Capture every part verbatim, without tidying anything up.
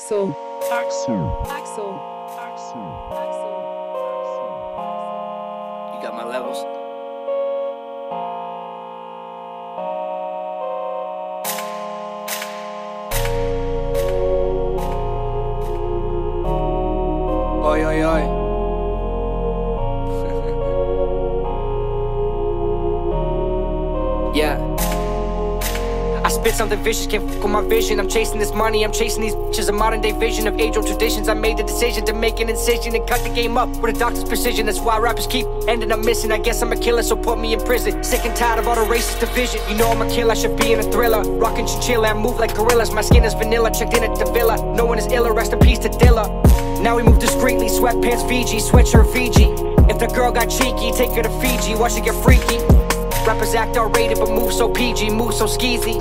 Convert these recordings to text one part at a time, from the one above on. Axel, Axel, Axel, Axel, Axel. You got my levels. Oi, oi, oi. Yeah. I spit something vicious, can't fuck with my vision. I'm chasing this money, I'm chasing these bitches. A modern day vision of age-old traditions. I made the decision to make an incision and cut the game up with a doctor's precision. That's why rappers keep ending up missing. I guess I'm a killer, so put me in prison. Sick and tired of all the racist division. You know I'm a killer, I should be in a thriller. Rockin' chinchilla, I move like gorillas. My skin is vanilla, checked in at the villa. No one is iller, rest in peace to Dilla. Now we move discreetly, sweatpants Fiji, sweatshirt Fiji. If the girl got cheeky, take her to Fiji, watch her get freaky. Rappers act R-rated, but move so P G, move so skeezy.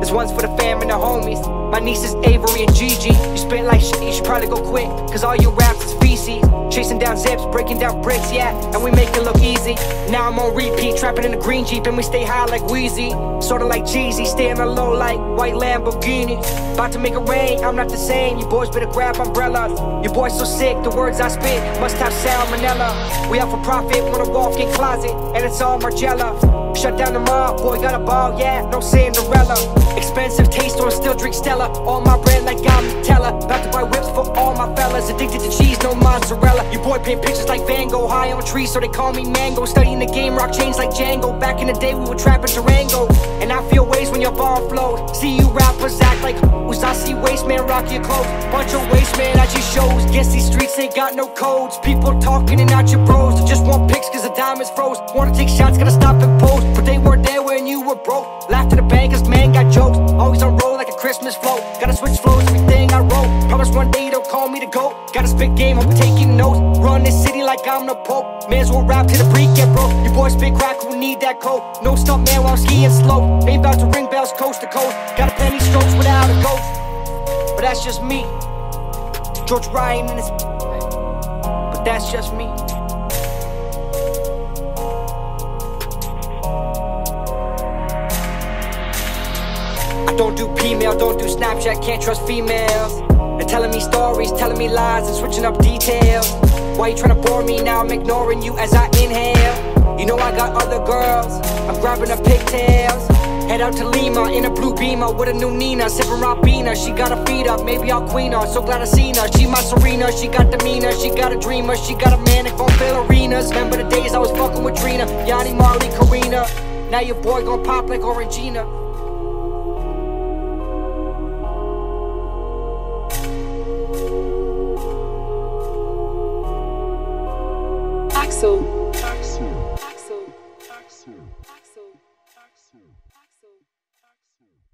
This one's for the fam and the homies. My nieces Avery and Gigi. You spit like shit, you should probably go quick, cause all you raps is feces. Chasing down zips, breaking down bricks, yeah, and we make it look easy. Now I'm on repeat, trapping in the green Jeep, and we stay high like Wheezy. Sorta like Jeezy, staying low like white Lamborghini. About to make it rain, I'm not the same. You boys better grab umbrellas. Your boy's so sick, the words I spit must have salmonella. We out for profit, wanna walk in closet, and it's all Margiela. Shut down the mob, boy got a ball, yeah, no Cinderella. Expensive taste or still drink Stella. All my bread like I'm Teller. About to buy whips for all my fellas. Addicted to cheese, no mozzarella. Your boy paint pictures like Van Gogh. High on trees, so they call me Mango. Studying the game, rock chains like Django. Back in the day we were trapping Durango. And I feel ways when your ball flows. See you rappers act like who's I see waste, man, rock your clothes. Bunch of waste, man, at your shows. Guess these streets ain't got no codes. People talking and out your bros. They just want pics cause the diamonds froze. Wanna take shots, gotta stop and pose. But they weren't there when you were broke. Laughed at the bank cause man got jokes. Always on roll like a Christmas float. Gotta switch flows, everything I wrote. Promise one day they'll call me the GOAT. Gotta spit game, I'm taking notes. Run this city like I'm the Pope. May as well rap till the break get broke. Your boys spit crack, who need that coat? No stuff man while I'm skiing slow. Ain't about to ring bells coast to coast. Gotta plan these strokes without a coach. But that's just me, George Ryan and his. But that's just me. Don't do P-mail, don't do Snapchat, can't trust females. They're telling me stories, telling me lies, and switching up details. Why you tryna bore me now? I'm ignoring you as I inhale. You know I got other girls, I'm grabbing her pigtails. Head out to Lima in a blue Beamer with a new Nina. Sipping Robina, she got her feet up, maybe I'll queen her. So glad I seen her, she my Serena, she got demeanor. She got a dreamer, she got a manic on ballerinas. Remember the days I was fucking with Trina, Yanni, Marley, Karina. Now your boy gon' pop like Orangina. Axel, Axel, Axel, Axel, Axel, Axel.